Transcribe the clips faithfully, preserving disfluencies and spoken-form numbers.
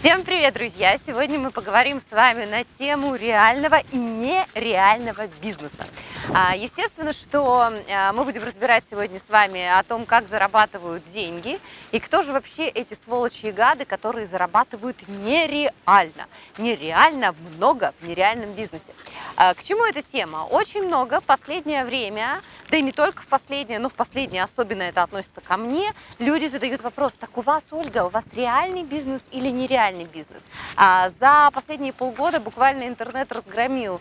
Всем привет, друзья! Сегодня мы поговорим с вами на тему реального и нереального бизнеса. Естественно, что мы будем разбирать сегодня с вами о том, как зарабатывают деньги и кто же вообще эти сволочи и гады, которые зарабатывают нереально, нереально много в нереальном бизнесе. К чему эта тема? Очень много в последнее время, да и не только в последнее, но в последнее особенно это относится ко мне, люди задают вопрос: так у вас, Ольга, у вас реальный бизнес или нереальный бизнес? За последние полгода буквально интернет разгромил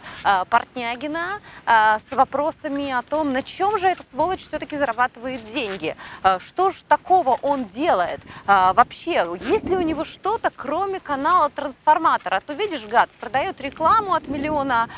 Портнягина с вопросами о том, на чем же эта сволочь все-таки зарабатывает деньги, что же такого он делает вообще, есть ли у него что-то, кроме канала Трансформатора. А то, видишь, гад продает рекламу от миллиона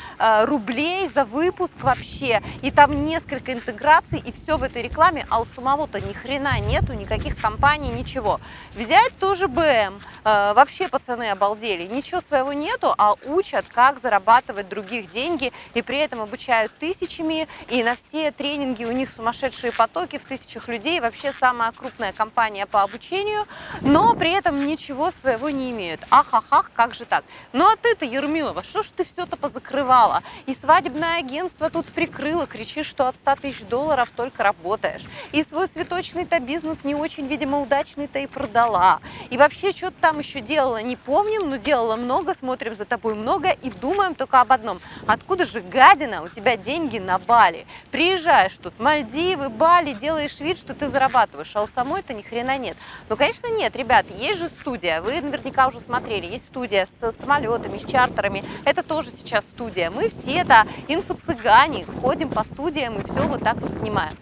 рублей за выпуск вообще, и там несколько интеграций, и все в этой рекламе, а у самого-то ни хрена нету, никаких компаний, ничего. Взять тоже бэ эм, вообще пацаны обалдели, ничего своего нету, а учат, как зарабатывать других деньги, и при этом обучают тысячами, и на все тренинги у них сумасшедшие потоки в тысячах людей, вообще самая крупная компания по обучению, но при этом ничего своего не имеют. Ах-ах-ах, как же так? Ну а ты-то, Ермилова, что ж ты все-то позакрывала? И свадебное агентство тут прикрыло, кричишь, что от ста тысяч долларов только работаешь. И свой цветочный-то бизнес не очень, видимо, удачный-то и продала. И вообще, что-то там еще делала, не помним, но делала много, смотрим за тобой много и думаем только об одном. Откуда же, гадина, у тебя деньги на Бали? Приезжаешь тут, Мальдивы, Бали, делаешь вид, что ты зарабатываешь, а у самой-то ни хрена нет. Ну, конечно, нет, ребят, есть же студия, вы наверняка уже смотрели, есть студия с самолетами, с чартерами, это тоже сейчас студия. Мы все-то инфо-цыгане, ходим по студиям и все вот так вот снимаем.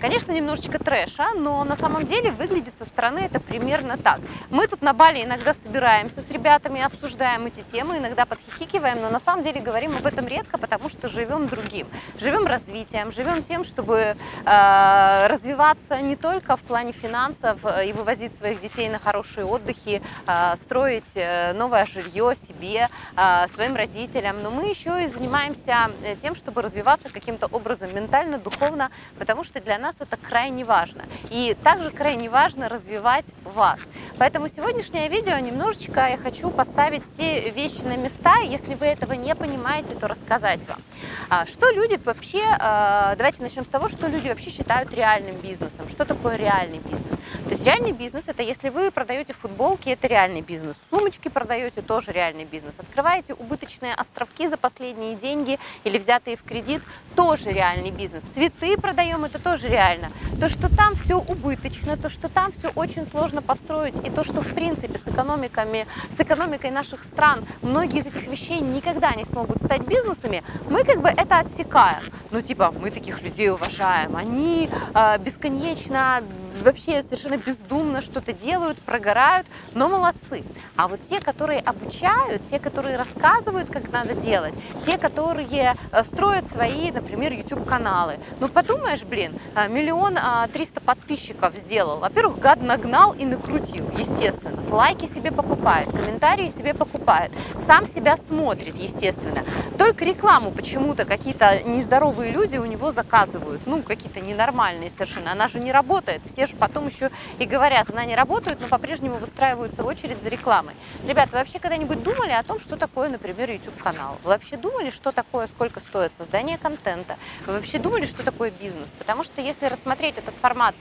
Конечно, немножечко трэша, но на самом деле выглядит со стороны это примерно так. Мы тут на Бали иногда собираемся с ребятами, обсуждаем эти темы, иногда подхихикиваем, но на самом деле говорим об этом редко, потому что живем другим. Живем развитием, живем тем, чтобы э, развиваться не только в плане финансов и вывозить своих детей на хорошие отдыхи, э, строить новое жилье себе, э, своим родителям, но мы еще и занимаемся тем, чтобы развиваться каким-то образом ментально, духовно, потому что для нас это крайне важно. И также крайне важно развивать вас. Поэтому сегодняшнее видео немножечко я хочу поставить все вещи на места, если вы этого не понимаете, то рассказать вам. Что люди вообще, давайте начнем с того, что люди вообще считают реальным бизнесом. Что такое реальный бизнес? То есть реальный бизнес — это если вы продаете футболки, это реальный бизнес, сумочки продаете, тоже реальный бизнес, открываете убыточные островки за последние деньги или взятые в кредит, тоже реальный бизнес, цветы продаем, это тоже реально. То, что там все убыточно, то, что там все очень сложно построить, и то, что в принципе с экономиками, с экономикой наших стран многие из этих вещей никогда не смогут стать бизнесами, мы как бы это отсекаем. Ну типа мы таких людей уважаем, они э, бесконечно, вообще совершенно бездумно что-то делают, прогорают, но молодцы. А вот те, которые обучают, те, которые рассказывают, как надо делать, те, которые строят свои, например, YouTube-каналы. Ну подумаешь, блин, миллион триста подписчиков сделал. Во-первых, гад нагнал и накрутил, естественно. Лайки себе покупает, комментарии себе покупает, сам себя смотрит, естественно. Только рекламу почему-то какие-то нездоровые люди у него заказывают. Ну, какие-то ненормальные совершенно. Она же не работает, все потом еще и говорят, она не работает, но по-прежнему выстраивается очередь за рекламой. Ребята, вы вообще когда-нибудь думали о том, что такое, например, YouTube-канал? Вы вообще думали, что такое, сколько стоит создание контента? Вы вообще думали, что такое бизнес? Потому что если рассмотреть этот формат,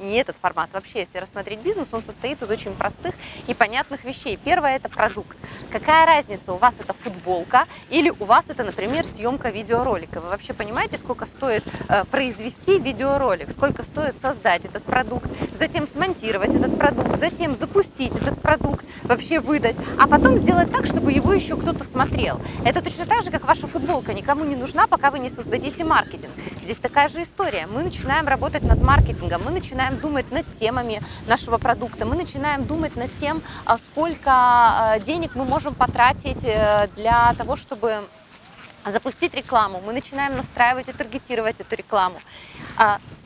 не этот формат, вообще, если рассмотреть бизнес, он состоит из очень простых и понятных вещей. Первое – это продукт. Какая разница, у вас это футболка или у вас это, например, съемка видеоролика? Вы вообще понимаете, сколько стоит произвести видеоролик, сколько стоит создать этот продукт, затем смонтировать этот продукт, затем запустить этот продукт, вообще выдать, а потом сделать так, чтобы его еще кто-то смотрел. Это точно так же, как ваша футболка никому не нужна, пока вы не создадите маркетинг. Здесь такая же история. Мы начинаем работать над маркетингом, мы начинаем думать над темами нашего продукта, мы начинаем думать над тем, сколько денег мы можем потратить для того, чтобы запустить рекламу. Мы начинаем настраивать и таргетировать эту рекламу.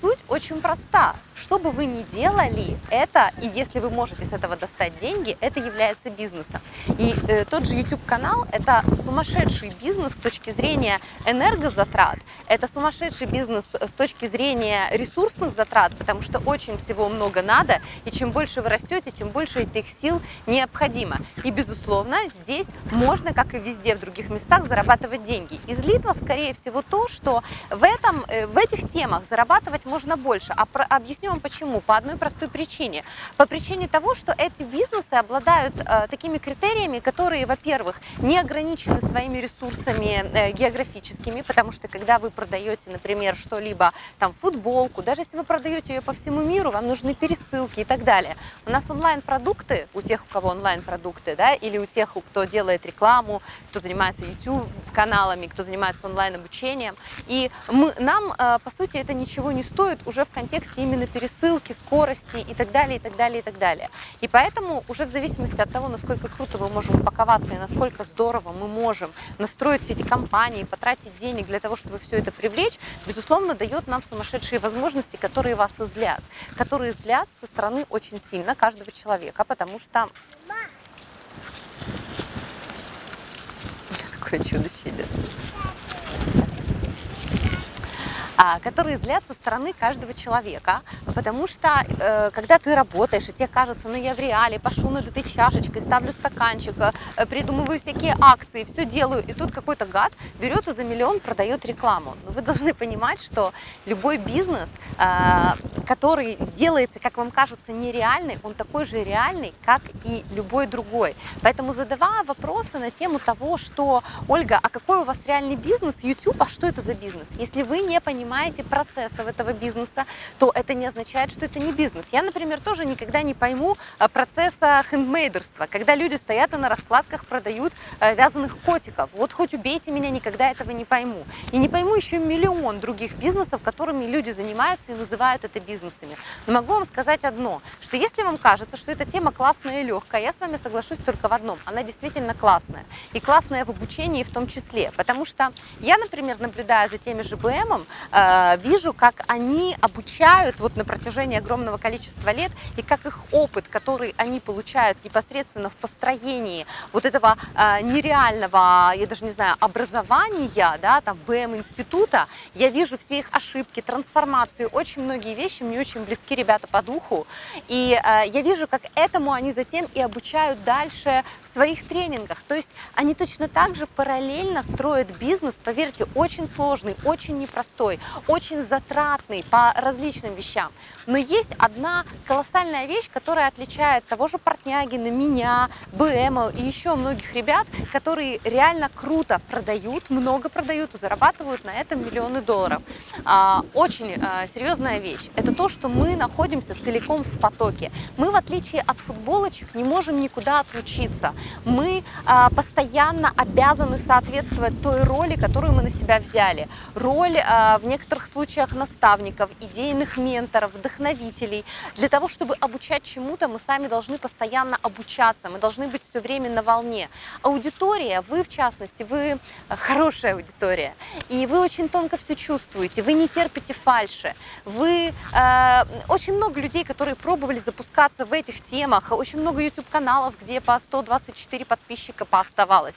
Суть очень проста. Что бы вы ни делали, это, и если вы можете с этого достать деньги, это является бизнесом. И э, тот же YouTube-канал – это сумасшедший бизнес с точки зрения энергозатрат, это сумасшедший бизнес с точки зрения ресурсных затрат, потому что очень всего много надо, и чем больше вы растете, тем больше этих сил необходимо. И, безусловно, здесь можно, как и везде в других местах, зарабатывать деньги. Излитва, скорее всего, то, что в, этом, в этих темах зарабатывать можно больше. А про, объясню вам почему. По одной простой причине. По причине того, что эти бизнесы обладают э, такими критериями, которые, во-первых, не ограничены своими ресурсами э, географическими, потому что, когда вы продаете, например, что-либо, там, футболку, даже если вы продаете ее по всему миру, вам нужны пересылки и так далее. У нас онлайн-продукты, у тех, у кого онлайн-продукты, да, или у тех, кто делает рекламу, кто занимается YouTube-каналами, кто занимается онлайн-обучением, и мы, нам, э, по сути, это ничего не стоит уже в контексте именно пересылки, скорости и так далее, и так далее, и так далее. И поэтому уже в зависимости от того, насколько круто мы можем упаковаться и насколько здорово мы можем настроить все эти компании, потратить денег для того, чтобы все это привлечь, безусловно, дает нам сумасшедшие возможности, которые вас излят, которые излят со стороны очень сильно каждого человека, потому что... Какое чудище идет. Которые злят со стороны каждого человека, потому что э, когда ты работаешь, и тебе кажется, ну я в реале, пошел над этой чашечкой, ставлю стаканчик, э, придумываю всякие акции, все делаю, и тут какой-то гад берет и за миллион продает рекламу. Вы должны понимать, что любой бизнес, э, который делается, как вам кажется, нереальный, он такой же реальный, как и любой другой. Поэтому, задавая вопросы на тему того, что, Ольга, а какой у вас реальный бизнес, YouTube, а что это за бизнес? Если вы не понимаете процессов этого бизнеса, то это не означает, что это не бизнес. Я, например, тоже никогда не пойму процесса хендмейдерства, когда люди стоят и на раскладках продают вязаных котиков. Вот хоть убейте меня, никогда этого не пойму. И не пойму еще миллион других бизнесов, которыми люди занимаются и называют это бизнесами. Но могу вам сказать одно, что если вам кажется, что эта тема классная и легкая, я с вами соглашусь только в одном, она действительно классная. И классная в обучении в том числе, потому что я, например, наблюдая за теми же бэ эм, вижу, как они обучают вот на протяжении огромного количества лет, и как их опыт, который они получают непосредственно в построении вот этого э, нереального, я даже не знаю, образования, да, там, бэ эм-института, я вижу все их ошибки, трансформации, очень многие вещи мне очень близки, ребята, по духу, и э, я вижу, как этому они затем и обучают дальше в своих тренингах, то есть они точно так же параллельно строят бизнес, поверьте, очень сложный, очень непростой, очень затратный по различным вещам. Но есть одна колоссальная вещь, которая отличает того же Портнягина, меня, бэ эм и еще многих ребят, которые реально круто продают, много продают и зарабатывают на этом миллионы долларов. Очень серьезная вещь. Это то, что мы находимся целиком в потоке. Мы, в отличие от футболочек, не можем никуда отлучиться. Мы постоянно обязаны соответствовать той роли, которую мы на себя взяли. Роль в В некоторых случаях наставников, идейных менторов, вдохновителей. Для того, чтобы обучать чему-то, мы сами должны постоянно обучаться, мы должны быть все время на волне. Аудитория, вы в частности, вы хорошая аудитория, и вы очень тонко все чувствуете, вы не терпите фальши. Вы, э, очень много людей, которые пробовали запускаться в этих темах, очень много YouTube-каналов, где по сто двадцать четыре подписчика пооставалось.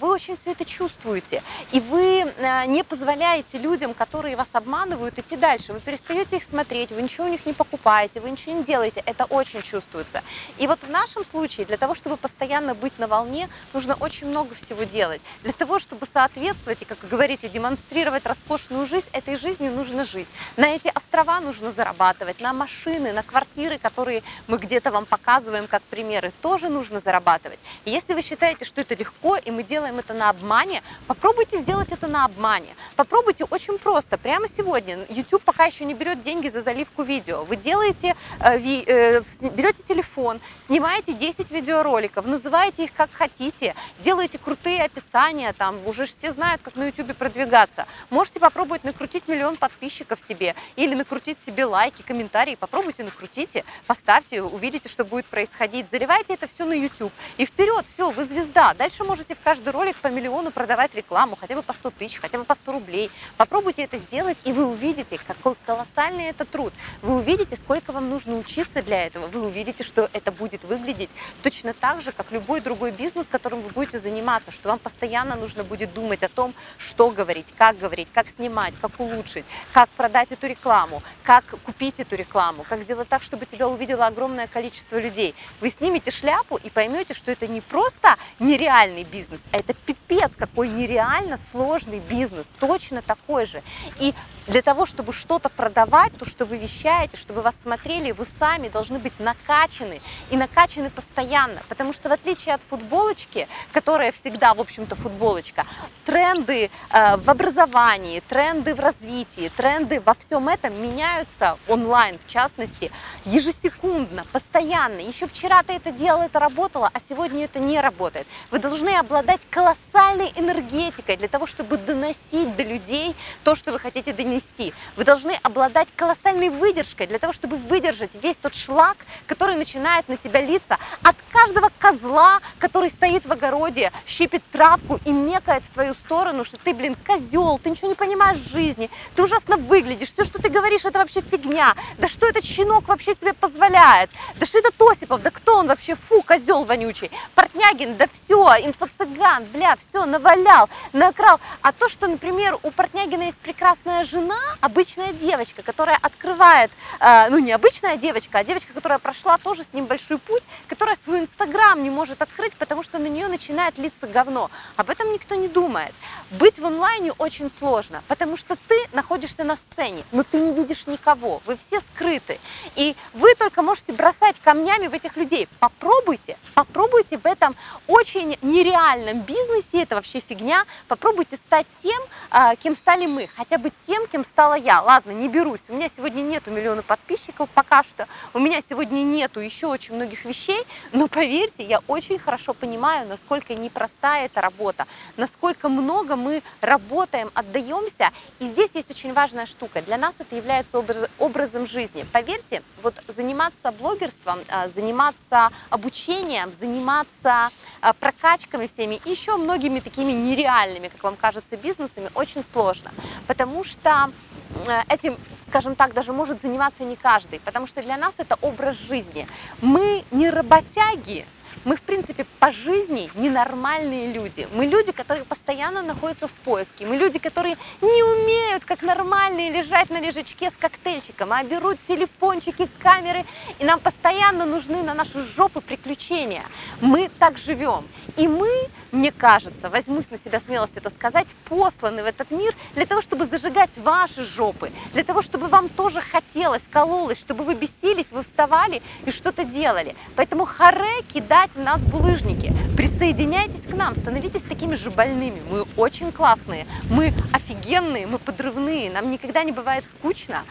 Вы очень все это чувствуете, и вы э, не позволяете людям, которые вас обманывают, идти дальше. Вы перестаете их смотреть, вы ничего у них не покупаете, вы ничего не делаете, это очень чувствуется. И вот в нашем случае, для того, чтобы постоянно быть на волне, нужно очень много всего делать. Для того, чтобы соответствовать и, как вы говорите, демонстрировать роскошную жизнь, этой жизнью нужно жить. На эти острова нужно зарабатывать, на машины, на квартиры, которые мы где-то вам показываем как примеры, тоже нужно зарабатывать. И если вы считаете, что это легко, и мы делаем это на обмане, попробуйте сделать это на обмане. Попробуйте очень просто. Прямо сегодня YouTube пока еще не берет деньги за заливку видео. Вы делаете, берете телефон, снимаете десять видеороликов, называете их как хотите, делаете крутые описания, там уже все знают, как на YouTube продвигаться. Можете попробовать накрутить миллион подписчиков себе или накрутить себе лайки, комментарии. Попробуйте, накрутите, поставьте, увидите, что будет происходить. Заливайте это все на YouTube. И вперед, все, вы звезда. Дальше можете в каждый ролик по миллиону продавать рекламу, хотя бы по сто тысяч, хотя бы по сто рублей. Попробуйте это сделать. сделать, и вы увидите, какой колоссальный это труд. Вы увидите, сколько вам нужно учиться для этого. Вы увидите, что это будет выглядеть точно так же, как любой другой бизнес, которым вы будете заниматься, что вам постоянно нужно будет думать о том, что говорить, как говорить, как снимать, как улучшить, как продать эту рекламу, как купить эту рекламу, как сделать так, чтобы тебя увидело огромное количество людей. Вы снимете шляпу и поймете, что это не просто нереальный бизнес, а это пипец, какой нереально сложный бизнес, точно такой же. И для того, чтобы что-то продавать, то, что вы вещаете, чтобы вас смотрели, вы сами должны быть накачаны и накачаны постоянно, потому что в отличие от футболочки, которая всегда, в общем-то, футболочка, тренды э, в образовании, тренды в развитии, тренды во всем этом меняются онлайн, в частности, ежесекундно, постоянно. Еще вчера ты это делал, это работало, а сегодня это не работает. Вы должны обладать колоссальной энергетикой для того, чтобы доносить до людей то, что вы хотите донести. Вы должны обладать колоссальной выдержкой для того, чтобы выдержать весь тот шлак, который начинает на тебя литься от каждого козла, который стоит в огороде, щипит травку и мекает в твою сторону, что ты, блин, козел, ты ничего не понимаешь в жизни, ты ужасно выглядишь, все, что ты говоришь, это вообще фигня, да что этот щенок вообще себе позволяет, да что это Осипов, да кто он вообще, фу, козел вонючий, Портнягин, да все, инфо-цыган, бля, все, навалял, накрал. А то, что, например, у Портнягина есть прекрасная жена, обычная девочка, которая открывает, э, ну не обычная девочка, а девочка, которая прошла тоже с ним большой путь, которая свой инстаграм не может открыть, потому что на нее начинает литься говно. Об этом никто не думает. Быть в онлайне очень сложно, потому что ты находишься на сцене, но ты не видишь никого, вы все скрыты. И вы только можете бросать камнями в этих людей. Попробуйте, попробуйте в этом очень нереальном бизнесе, это вообще фигня, попробуйте стать тем, э, кем стали мы, хотя бы тем, кем стала я. Ладно, не берусь, у меня сегодня нету миллиона подписчиков пока что, у меня сегодня нету еще очень многих вещей, но поверьте, я очень хорошо понимаю, насколько непростая эта работа, насколько много мы работаем, отдаемся, и здесь есть очень важная штука, для нас это является образ, образом жизни. Поверьте, вот заниматься блогерством, заниматься обучением, заниматься прокачками всеми, еще многими такими нереальными, как вам кажется, бизнесами очень сложно, потому что этим, скажем так, даже может заниматься не каждый, потому что для нас это образ жизни. Мы не работяги, мы, в принципе, по жизни ненормальные люди. Мы люди, которые постоянно находятся в поиске. Мы люди, которые не умеют, как нормальные, лежать на лежачке с коктейльчиком, а берут телефончики, камеры, и нам постоянно нужны на нашу жопу приключения. Мы так живем. И мы, мне кажется, возьмусь на себя смелость это сказать, посланы в этот мир для того, чтобы зажигать ваши жопы, для того, чтобы вам тоже хотелось, кололось, чтобы вы бесились, вы вставали и что-то делали. Поэтому харе кидать в нас булыжники. Присоединяйтесь к нам, становитесь такими же больными. Мы очень классные, мы офигенные, мы подрывные, нам никогда не бывает скучно.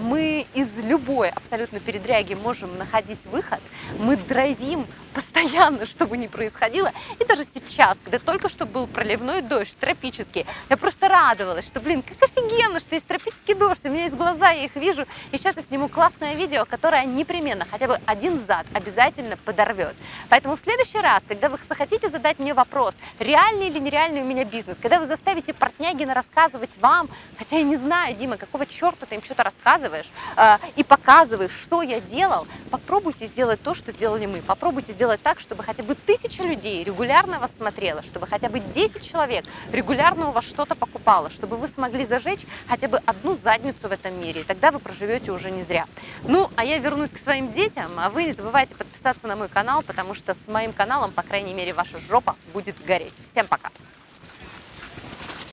Мы из любой абсолютно передряги можем находить выход. Мы драйвим постоянно, что бы ни происходило. И даже сейчас, когда только что был проливной дождь, тропический, я просто радовалась, что, блин, как офигенно, что есть тропический дождь, у меня есть глаза, я их вижу. И сейчас я сниму классное видео, которое непременно, хотя бы один зад обязательно подорвет. Поэтому в следующий раз, когда вы захотите задать мне вопрос, реальный или нереальный у меня бизнес, когда вы заставите Портнягина рассказывать вам, хотя я не знаю, Дима, какого черта ты им что-то рассказываешь э, и показываешь, что я делал, попробуйте сделать то, что сделали мы. Попробуйте сделать так, чтобы хотя бы тысяча людей регулярно вас смотрела, чтобы хотя бы десять человек регулярно у вас что-то покупало, чтобы вы смогли зажечь хотя бы одну задницу в этом мире, и тогда вы проживете уже не зря. Ну, а я вернусь к своим детям, а вы не забывайте подписаться на мой канал, потому что с моим каналом, по крайней мере, ваша жопа будет гореть. Всем пока!